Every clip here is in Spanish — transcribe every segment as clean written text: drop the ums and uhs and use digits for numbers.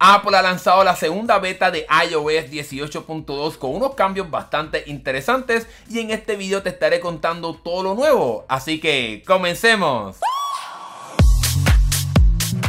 Apple ha lanzado la segunda beta de iOS 18.2 con unos cambios bastante interesantes y en este video te estaré contando todo lo nuevo, así que comencemos.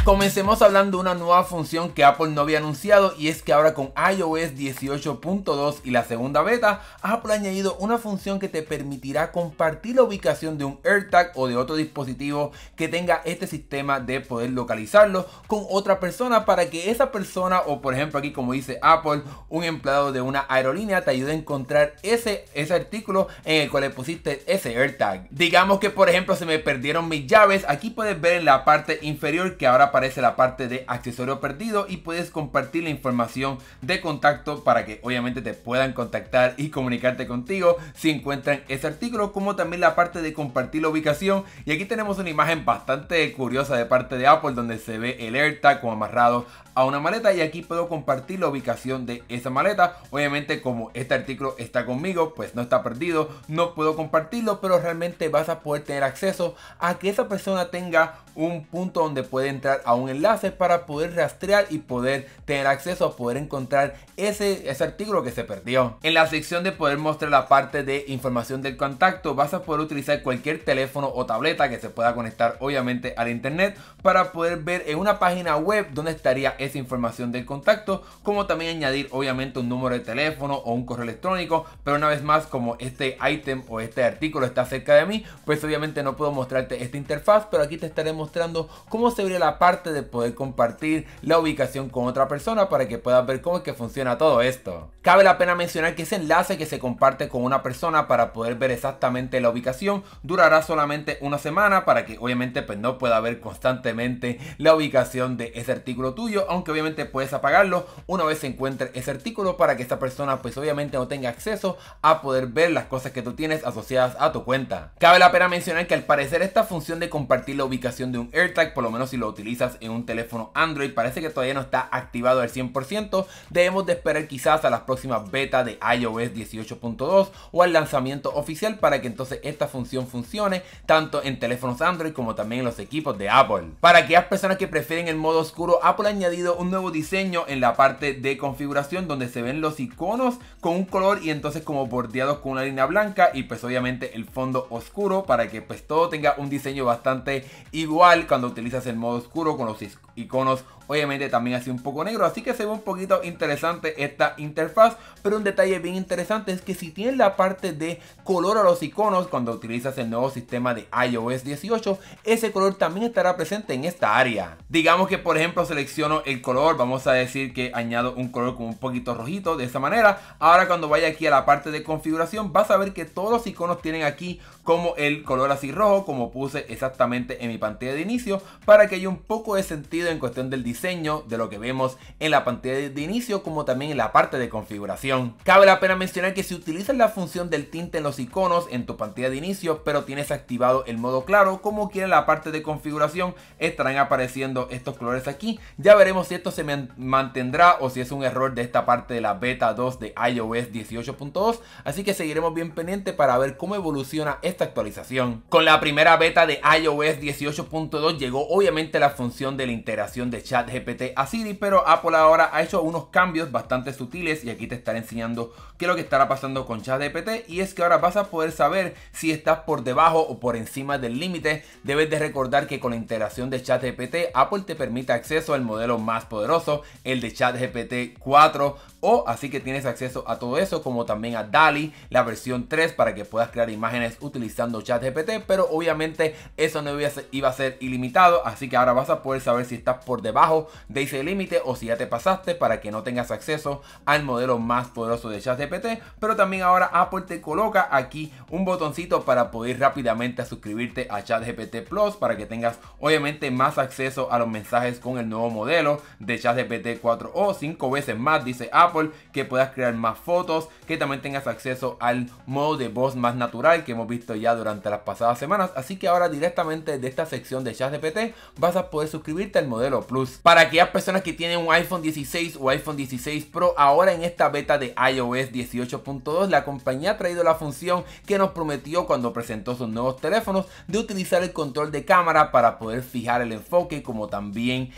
Comencemos hablando de una nueva función que Apple no había anunciado, y es que ahora con iOS 18.2 y la segunda beta, Apple ha añadido una función que te permitirá compartir la ubicación de un AirTag o de otro dispositivo que tenga este sistema de poder localizarlo con otra persona, para que esa persona, o por ejemplo aquí como dice Apple, un empleado de una aerolínea, te ayude a encontrar ese artículo en el cual le pusiste ese AirTag. Digamos que por ejemplo se me perdieron mis llaves, aquí puedes ver en la parte inferior que ahora aparece la parte de accesorio perdido y puedes compartir la información de contacto para que obviamente te puedan contactar y comunicarte contigo si encuentran ese artículo, como también la parte de compartir la ubicación. Y aquí tenemos una imagen bastante curiosa de parte de Apple donde se ve el AirTag como amarrado a una maleta, y aquí puedo compartir la ubicación de esa maleta. Obviamente como este artículo está conmigo, pues no está perdido, no puedo compartirlo, pero realmente vas a poder tener acceso a que esa persona tenga un punto donde puede entrar a un enlace para poder rastrear y poder tener acceso a poder encontrar ese artículo que se perdió. En la sección de poder mostrar la parte de información del contacto, vas a poder utilizar cualquier teléfono o tableta que se pueda conectar obviamente al internet para poder ver en una página web donde estaría esa información del contacto, como también añadir obviamente un número de teléfono o un correo electrónico. Pero una vez más, como este ítem o este artículo está cerca de mí, pues obviamente no puedo mostrarte esta interfaz, pero aquí te estaré mostrando cómo se vería la parte de poder compartir la ubicación con otra persona para que puedas ver cómo es que funciona todo esto. Cabe la pena mencionar que ese enlace que se comparte con una persona para poder ver exactamente la ubicación durará solamente una semana, para que obviamente pues no pueda ver constantemente la ubicación de ese artículo tuyo, aunque obviamente puedes apagarlo una vez se encuentre ese artículo para que esta persona pues obviamente no tenga acceso a poder ver las cosas que tú tienes asociadas a tu cuenta. Cabe la pena mencionar que al parecer esta función de compartir la ubicación de un AirTag, por lo menos si lo utilizas en un teléfono Android, parece que todavía no está activado al 100%. Debemos de esperar quizás a las próximas betas de iOS 18.2 o al lanzamiento oficial para que entonces esta función funcione tanto en teléfonos Android como también en los equipos de Apple. Para aquellas personas que prefieren el modo oscuro, Apple ha añadido un nuevo diseño en la parte de configuración donde se ven los iconos con un color y entonces como bordeados con una línea blanca, y pues obviamente el fondo oscuro, para que pues todo tenga un diseño bastante igual cuando utilizas el modo oscuro con los iconos obviamente también así un poco negro. Así que se ve un poquito interesante esta interfaz, pero un detalle bien interesante es que si tienes la parte de color a los iconos cuando utilizas el nuevo sistema de iOS 18, ese color también estará presente en esta área. Digamos que por ejemplo selecciono el color, vamos a decir que añado un color como un poquito rojito de esa manera. Ahora cuando vaya aquí a la parte de configuración, vas a ver que todos los iconos tienen aquí como el color así rojo, como puse exactamente en mi pantalla de inicio, para que haya un poco de sentido en cuestión del diseño de lo que vemos en la pantalla de inicio como también en la parte de configuración. Cabe la pena mencionar que si utilizas la función del tinte en los iconos en tu pantalla de inicio pero tienes activado el modo claro, como quiera en la parte de configuración estarán apareciendo estos colores aquí. Ya veremos si esto se mantendrá o si es un error de esta parte de la beta 2 de iOS 18.2, así que seguiremos bien pendiente para ver cómo evoluciona esta actualización. Con la primera beta de iOS 18.2 llegó obviamente la función de la integración de ChatGPT a Siri, pero Apple ahora ha hecho unos cambios bastante sutiles y aquí te estaré enseñando qué es lo que estará pasando con ChatGPT. Y es que ahora vas a poder saber si estás por debajo o por encima del límite. Debes de recordar que con la integración de ChatGPT, Apple te permite acceso al modelo más poderoso, el de ChatGPT 4 o, así que tienes acceso a todo eso, como también a DALL-E, la versión 3, para que puedas crear imágenes utilizando ChatGPT, pero obviamente eso no iba a ser ilimitado, así que ahora vas a poder saber si estás por debajo de ese límite o si ya te pasaste, para que no tengas acceso al modelo más poderoso de ChatGPT. Pero también ahora Apple te coloca aquí un botoncito para poder rápidamente suscribirte a ChatGPT Plus, para que tengas obviamente más acceso a los mensajes con el nuevo modelo de ChatGPT 4 o 5 veces más, dice Apple. Apple, que puedas crear más fotos, que también tengas acceso al modo de voz más natural que hemos visto ya durante las pasadas semanas. Así que ahora directamente de esta sección de ChatGPT vas a poder suscribirte al modelo Plus. Para aquellas personas que tienen un iPhone 16 o iPhone 16 Pro, ahora en esta beta de iOS 18.2 la compañía ha traído la función que nos prometió cuando presentó sus nuevos teléfonos, de utilizar el control de cámara para poder fijar el enfoque, como también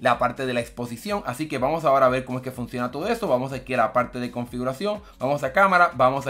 la parte de la exposición. Así que vamos ahora a ver cómo es que funciona todo eso. Vamos aquí a la parte de configuración, vamos a cámara, vamos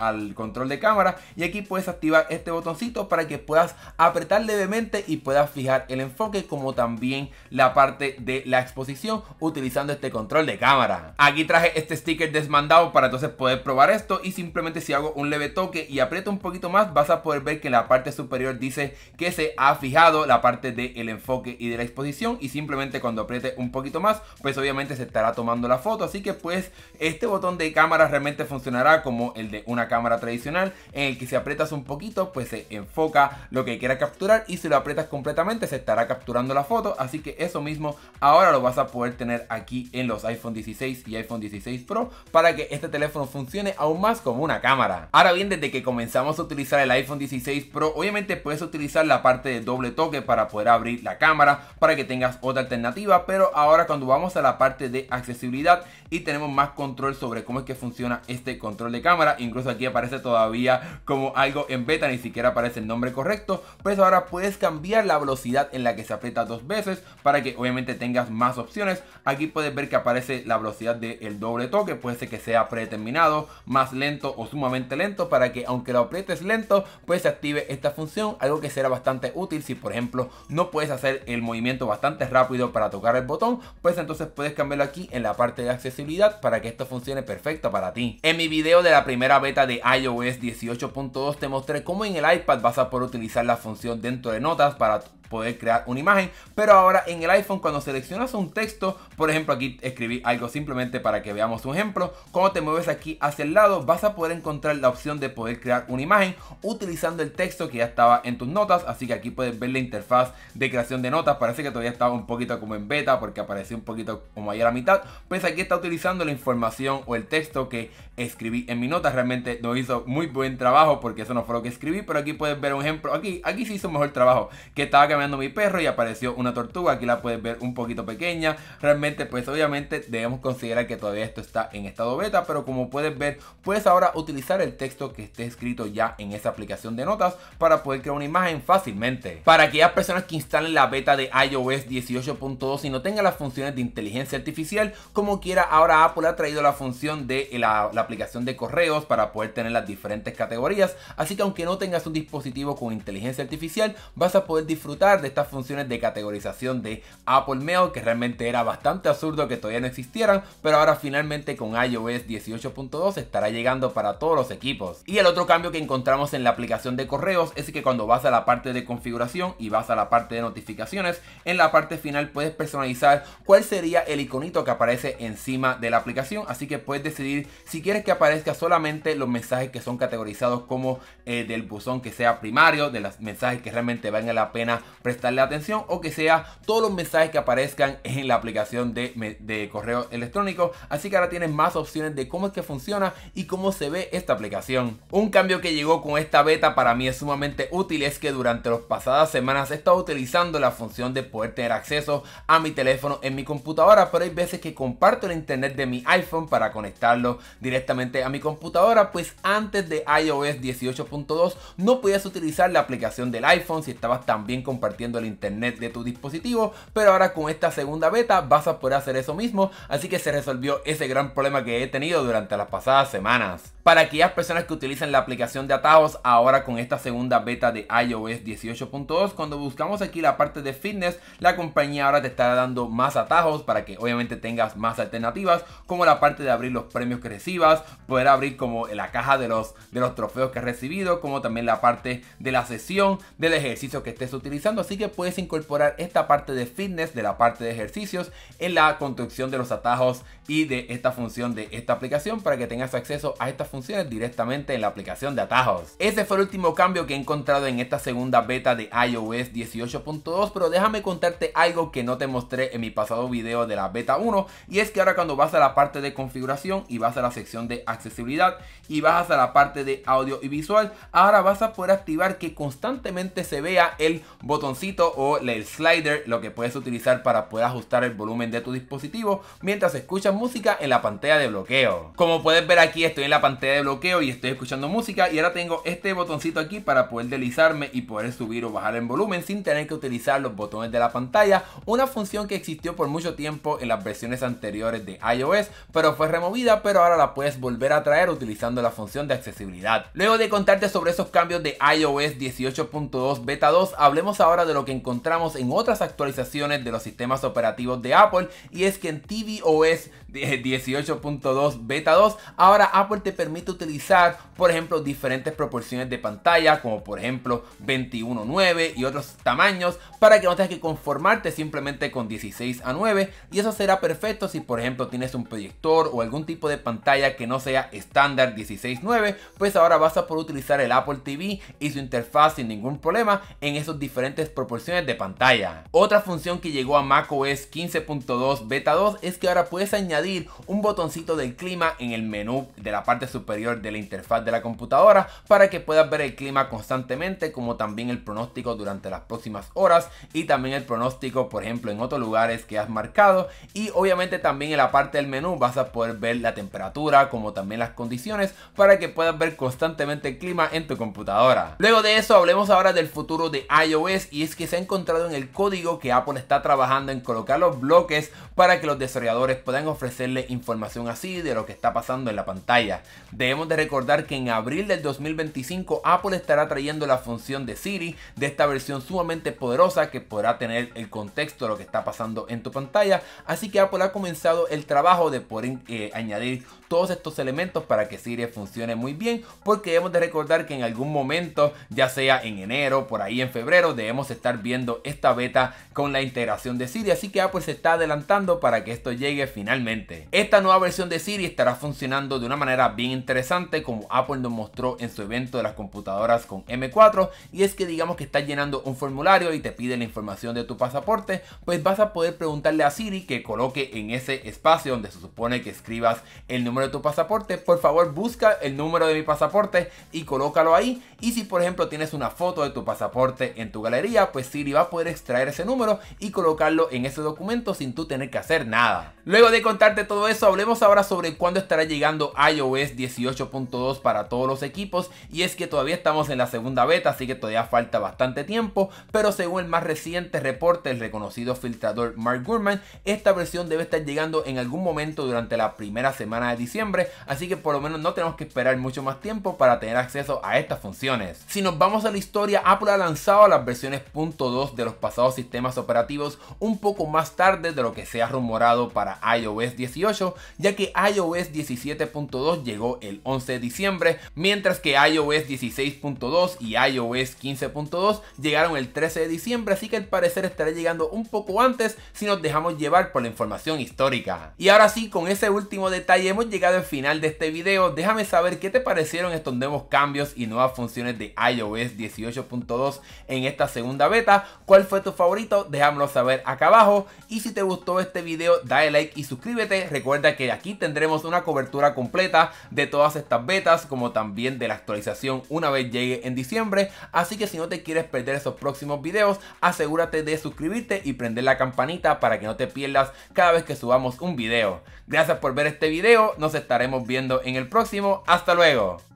al control de cámara, y aquí puedes activar este botoncito para que puedas apretar levemente y puedas fijar el enfoque, como también la parte de la exposición utilizando este control de cámara. Aquí traje este sticker desmandado para entonces poder probar esto, y simplemente si hago un leve toque y aprieto un poquito más, vas a poder ver que en la parte superior dice que se ha fijado la parte del enfoque y de la exposición, y simplemente cuando apriete un poquito más, pues obviamente se estará tomando la foto. Así que pues este botón de cámara realmente funcionará como el de una cámara tradicional, en el que si aprietas un poquito pues se enfoca lo que quieras capturar, y si lo aprietas completamente se estará capturando la foto. Así que eso mismo ahora lo vas a poder tener aquí en los iPhone 16 y iPhone 16 Pro, para que este teléfono funcione aún más como una cámara. Ahora bien, desde que comenzamos a utilizar el iPhone 16 Pro, obviamente puedes utilizar la parte de doble toque para poder abrir la cámara, para que tengas otra alternativa, pero ahora cuando vamos a la parte de accesibilidad y tenemos más control sobre cómo es que funciona este control de cámara, incluso aquí aparece todavía como algo en beta, ni siquiera aparece el nombre correcto, pues ahora puedes cambiar la velocidad en la que se aprieta dos veces para que obviamente tengas más opciones. Aquí puedes ver que aparece la velocidad del doble toque, puede ser que sea predeterminado, más lento o sumamente lento, para que aunque lo aprietes lento pues se active esta función, algo que será bastante útil si por ejemplo no puedes hacer el movimiento bastante rápido para tocar el botón, pues entonces puedes cambiarlo aquí en la parte de accesibilidad para que esto funcione perfecto para ti. En mi video de la primera beta de iOS 18.2 te mostré cómo en el iPad vas a poder utilizar la función dentro de notas para poder crear una imagen, pero ahora en el iPhone cuando seleccionas un texto, por ejemplo aquí escribí algo simplemente para que veamos un ejemplo, cuando te mueves aquí hacia el lado vas a poder encontrar la opción de poder crear una imagen utilizando el texto que ya estaba en tus notas. Así que aquí puedes ver la interfaz de creación de notas, parece que todavía estaba un poquito como en beta porque apareció un poquito como ahí a la mitad, pues aquí está utilizando la información o el texto que escribí en mi nota. Realmente no hizo muy buen trabajo porque eso no fue lo que escribí, pero aquí puedes ver un ejemplo, aquí sí hizo mejor trabajo, que estaba cambiando mi perro y apareció una tortuga, aquí la puedes ver un poquito pequeña. Realmente pues obviamente debemos considerar que todavía esto está en estado beta, pero como puedes ver puedes ahora utilizar el texto que esté escrito ya en esa aplicación de notas para poder crear una imagen fácilmente. Para aquellas personas que instalen la beta de iOS 18.2 y no tengan las funciones de inteligencia artificial, como quiera ahora Apple ha traído la función de la aplicación de correos para poder tener las diferentes categorías, así que aunque no tengas un dispositivo con inteligencia artificial vas a poder disfrutar de estas funciones de categorización de Apple Mail, que realmente era bastante absurdo que todavía no existieran, pero ahora finalmente con iOS 18.2 estará llegando para todos los equipos. Y el otro cambio que encontramos en la aplicación de correos es que cuando vas a la parte de configuración y vas a la parte de notificaciones, en la parte final puedes personalizar cuál sería el iconito que aparece encima de la aplicación, así que puedes decidir si quieres que aparezca solamente los mensajes que son categorizados como del buzón que sea primario, de los mensajes que realmente valgan la pena prestarle atención, o que sea todos los mensajes que aparezcan en la aplicación de correo electrónico. Así que ahora tienes más opciones de cómo es que funciona y cómo se ve esta aplicación. Un cambio que llegó con esta beta para mí es sumamente útil, es que durante las pasadas semanas he estado utilizando la función de poder tener acceso a mi teléfono en mi computadora, pero hay veces que comparto el internet de mi iPhone para conectarlo directamente a mi computadora. Pues antes de iOS 18.2 no podías utilizar la aplicación del iPhone si estabas también compartiendo el internet de tu dispositivo, pero ahora con esta segunda beta vas a poder hacer eso mismo, así que se resolvió ese gran problema que he tenido durante las pasadas semanas. Para aquellas personas que utilizan la aplicación de atajos, ahora con esta segunda beta de iOS 18.2, cuando buscamos aquí la parte de fitness, la compañía ahora te estará dando más atajos para que obviamente tengas más alternativas, como la parte de abrir los premios que recibas, poder abrir como la caja de los trofeos que has recibido, como también la parte de la sesión del ejercicio que estés utilizando. Así que puedes incorporar esta parte de fitness, de la parte de ejercicios, en la construcción de los atajos y de esta función de esta aplicación, para que tengas acceso a esta función funciones directamente en la aplicación de atajos. Ese fue el último cambio que he encontrado en esta segunda beta de iOS 18.2, pero déjame contarte algo que no te mostré en mi pasado video de la beta 1, y es que ahora cuando vas a la parte de configuración y vas a la sección de accesibilidad y vas a la parte de audio y visual, ahora vas a poder activar que constantemente se vea el botoncito o el slider, lo que puedes utilizar para poder ajustar el volumen de tu dispositivo mientras escuchas música en la pantalla de bloqueo. Como puedes ver aquí, estoy en la pantalla de bloqueo y estoy escuchando música, y ahora tengo este botoncito aquí para poder deslizarme y poder subir o bajar el volumen sin tener que utilizar los botones de la pantalla, una función que existió por mucho tiempo en las versiones anteriores de iOS, pero fue removida, pero ahora la puedes volver a traer utilizando la función de accesibilidad. Luego de contarte sobre esos cambios de iOS 18.2 beta 2, hablemos ahora de lo que encontramos en otras actualizaciones de los sistemas operativos de Apple, y es que en tvOS 18.2 beta 2 ahora Apple te permite utilizar, por ejemplo, diferentes proporciones de pantalla, como por ejemplo 21:9 y otros tamaños, para que no tengas que conformarte simplemente con 16:9, y eso será perfecto si por ejemplo tienes un proyector o algún tipo de pantalla que no sea estándar 16:9, pues ahora vas a poder utilizar el Apple TV y su interfaz sin ningún problema en esas diferentes proporciones de pantalla. Otra función que llegó a macOS 15.2 beta 2 es que ahora puedes añadir un botoncito del clima en el menú de la parte superior de la interfaz de la computadora para que puedas ver el clima constantemente, como también el pronóstico durante las próximas horas y también el pronóstico por ejemplo en otros lugares que has marcado, y obviamente también en la parte del menú vas a poder ver la temperatura como también las condiciones para que puedas ver constantemente el clima en tu computadora. Luego de eso, hablemos ahora del futuro de iOS, y es que se ha encontrado en el código que Apple está trabajando en colocar los bloques para que los desarrolladores puedan ofrecerle información así de lo que está pasando en la pantalla. Debemos de recordar que en abril del 2025 Apple estará trayendo la función de Siri de esta versión sumamente poderosa que podrá tener el contexto de lo que está pasando en tu pantalla, así que Apple ha comenzado el trabajo de poder añadir todos estos elementos para que Siri funcione muy bien, porque debemos de recordar que en algún momento, ya sea en enero, por ahí en febrero, debemos estar viendo esta beta con la integración de Siri, así que Apple se está adelantando para que esto llegue finalmente. Esta nueva versión de Siri estará funcionando de una manera bien interesante, como Apple nos mostró en su evento de las computadoras con M4, y es que digamos que estás llenando un formulario y te pide la información de tu pasaporte, pues vas a poder preguntarle a Siri que coloque en ese espacio donde se supone que escribas el número de tu pasaporte, por favor busca el número de mi pasaporte y colócalo ahí, y si por ejemplo tienes una foto de tu pasaporte en tu galería, pues Siri va a poder extraer ese número y colocarlo en ese documento sin tú tener que hacer nada. Luego de contarte todo eso, hablemos ahora sobre cuándo estará llegando iOS 18.2 para todos los equipos, y es que todavía estamos en la segunda beta, así que todavía falta bastante tiempo, pero según el más reciente reporte del reconocido filtrador Mark Gurman, esta versión debe estar llegando en algún momento durante la primera semana de diciembre, así que por lo menos no tenemos que esperar mucho más tiempo para tener acceso a estas funciones. Si nos vamos a la historia, Apple ha lanzado las versiones .2 de los pasados sistemas operativos un poco más tarde de lo que se ha rumorado para iOS 18, ya que iOS 17.2 llegó el 11 de diciembre, mientras que iOS 16.2 y iOS 15.2 llegaron el 13 de diciembre, así que al parecer estará llegando un poco antes si nos dejamos llevar por la información histórica. Y ahora sí, con ese último detalle hemos llegado al final de este video. Déjame saber qué te parecieron estos nuevos cambios y nuevas funciones de iOS 18.2 en esta segunda beta. ¿Cuál fue tu favorito? Déjamelo saber acá abajo, y si te gustó este video dale like y suscríbete. Recuerda que aquí tendremos una cobertura completa de todas estas betas, como también de la actualización una vez llegue en diciembre, así que si no te quieres perder esos próximos videos, asegúrate de suscribirte y prender la campanita para que no te pierdas cada vez que subamos un video. Gracias por ver este video, nos estaremos viendo en el próximo. Hasta luego.